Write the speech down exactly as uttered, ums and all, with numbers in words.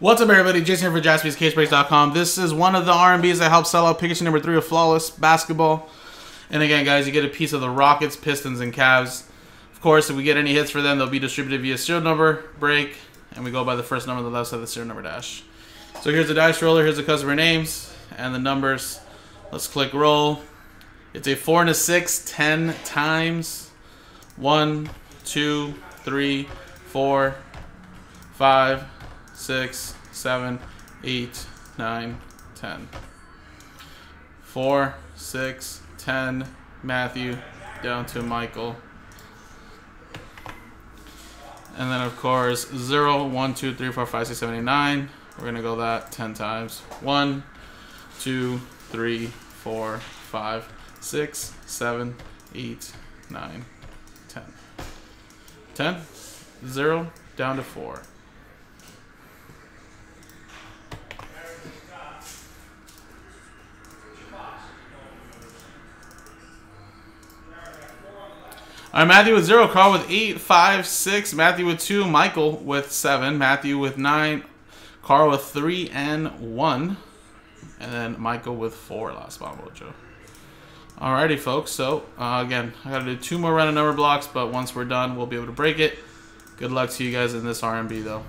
What's up, everybody? Jason here for Jaspys Case Breaks dot com. This is one of the R M Bs that helped sell out Pikachu number three of Flawless Basketball. And again, guys, you get a piece of the Rockets, Pistons, and C A V S. Of course, if we get any hits for them, they'll be distributed via serial number, break, and we go by the first number on the left side of the serial number dash. So here's the dice roller, here's the customer names, and the numbers. Let's click roll. It's a four and a six, ten times. One, two, three, four, five, six, seven, eight, nine, ten. Four, six, ten, Matthew, down to Michael. And then, of course, zero, one, two, three, four, five, six, seven, eight, nine. We're going to go that ten times. One, two, three, four, five, six, seven, eight, nine, ten. Ten, zero, down to four. All right, Matthew with zero, Carl with eight, five, six, Matthew with two, Michael with seven, Matthew with nine, Carl with three and one, and then Michael with four. Last spot, Mojo. Alrighty, folks. So uh, again, I gotta do two more random number blocks, but once we're done, we'll be able to break it. Good luck to you guys in this R M B, though.